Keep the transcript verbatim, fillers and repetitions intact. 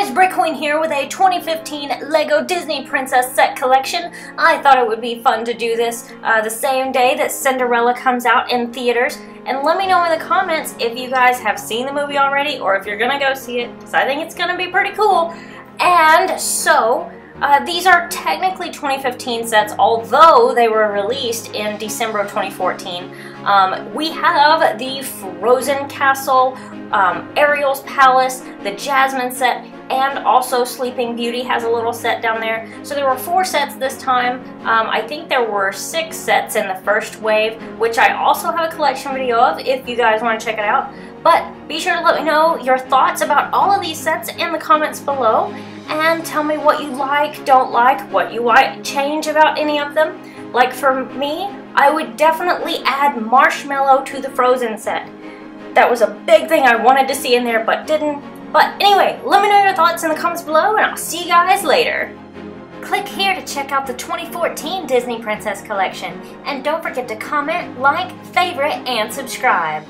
guys, Brick Queen here with a twenty fifteen LEGO Disney Princess set collection. I thought it would be fun to do this uh, the same day that Cinderella comes out in theaters. And let me know in the comments if you guys have seen the movie already or if you're gonna go see it, because I think it's gonna be pretty cool. And so, uh, these are technically twenty fifteen sets, although they were released in December of twenty fourteen. Um, we have the Frozen Castle, um, Ariel's Palace, the Jasmine set, and also Sleeping Beauty has a little set down there. So there were four sets this time. Um, I think there were six sets in the first wave, which I also have a collection video of if you guys want to check it out. But be sure to let me know your thoughts about all of these sets in the comments below, and tell me what you like, don't like, what you like, change about any of them. Like for me, I would definitely add Marshmallow to the Frozen set. That was a big thing I wanted to see in there but didn't. But anyway, let me know your thoughts in the comments below and I'll see you guys later. Click here to check out the twenty fourteen Disney Princess collection. And don't forget to comment, like, favorite, and subscribe.